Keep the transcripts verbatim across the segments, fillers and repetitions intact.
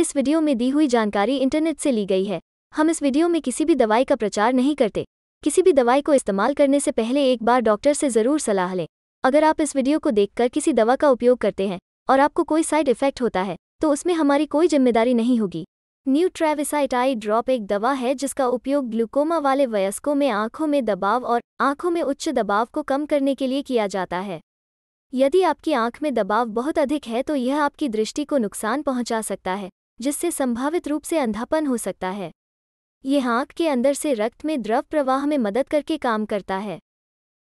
इस वीडियो में दी हुई जानकारी इंटरनेट से ली गई है। हम इस वीडियो में किसी भी दवाई का प्रचार नहीं करते। किसी भी दवाई को इस्तेमाल करने से पहले एक बार डॉक्टर से ज़रूर सलाह लें। अगर आप इस वीडियो को देखकर किसी दवा का उपयोग करते हैं और आपको कोई साइड इफ़ेक्ट होता है तो उसमें हमारी कोई जिम्मेदारी नहीं होगी। न्यू ट्रेविसाइट आई ड्रॉप एक दवा है जिसका उपयोग ग्लूकोमा वाले वयस्कों में आंखों में दबाव और आंखों में उच्च दबाव को कम करने के लिए किया जाता है। यदि आपकी आंख में दबाव बहुत अधिक है तो यह आपकी दृष्टि को नुकसान पहुंचा सकता है, जिससे संभावित रूप से अंधापन हो सकता है। यह आंख के अंदर से रक्त में द्रव प्रवाह में मदद करके काम करता है।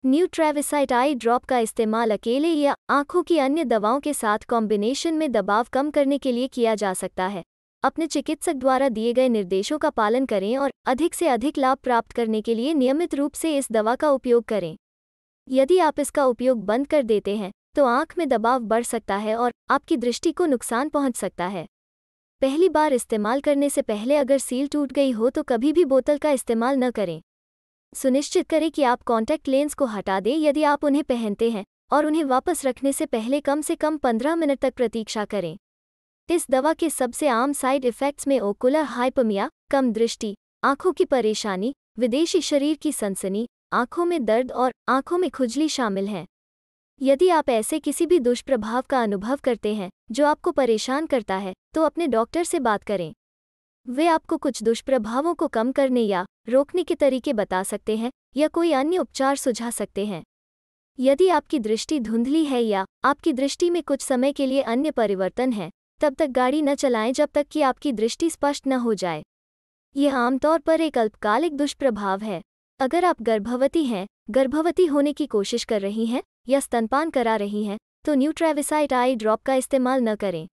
न्यू ट्रेविसाइट आई ड्रॉप का इस्तेमाल अकेले या आंखों की अन्य दवाओं के साथ कॉम्बिनेशन में दबाव कम करने के लिए किया जा सकता है। अपने चिकित्सक द्वारा दिए गए निर्देशों का पालन करें और अधिक से अधिक लाभ प्राप्त करने के लिए नियमित रूप से इस दवा का उपयोग करें। यदि आप इसका उपयोग बंद कर देते हैं तो आंख में दबाव बढ़ सकता है और आपकी दृष्टि को नुकसान पहुंच सकता है। पहली बार इस्तेमाल करने से पहले अगर सील टूट गई हो तो कभी भी बोतल का इस्तेमाल न करें। सुनिश्चित करें कि आप कॉन्टैक्ट लेंस को हटा दें यदि आप उन्हें पहनते हैं, और उन्हें वापस रखने से पहले कम से कम पंद्रह मिनट तक प्रतीक्षा करें। इस दवा के सबसे आम साइड इफ़ेक्ट्स में ओकुलर हाइपमिया, कम दृष्टि, आंखों की परेशानी, विदेशी शरीर की सनसनी, आंखों में दर्द और आंखों में खुजली शामिल हैं। यदि आप ऐसे किसी भी दुष्प्रभाव का अनुभव करते हैं जो आपको परेशान करता है तो अपने डॉक्टर से बात करें। वे आपको कुछ दुष्प्रभावों को कम करने या रोकने के तरीके बता सकते हैं या कोई अन्य उपचार सुझा सकते हैं। यदि आपकी दृष्टि धुंधली है या आपकी दृष्टि में कुछ समय के लिए अन्य परिवर्तन है, तब तक गाड़ी न चलाएं जब तक कि आपकी दृष्टि स्पष्ट न हो जाए। यह आमतौर पर एक अल्पकालिक दुष्प्रभाव है। अगर आप गर्भवती हैं, गर्भवती होने की कोशिश कर रही हैं या स्तनपान करा रही हैं तो न्यू ट्रेविसाइट आई ड्रॉप का इस्तेमाल न करें।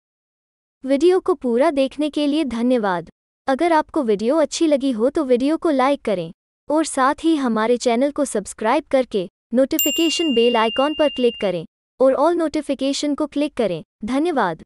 वीडियो को पूरा देखने के लिए धन्यवाद। अगर आपको वीडियो अच्छी लगी हो तो वीडियो को लाइक करें और साथ ही हमारे चैनल को सब्सक्राइब करके नोटिफिकेशन बेल आइकॉन पर क्लिक करें और ऑल नोटिफिकेशन को क्लिक करें। धन्यवाद।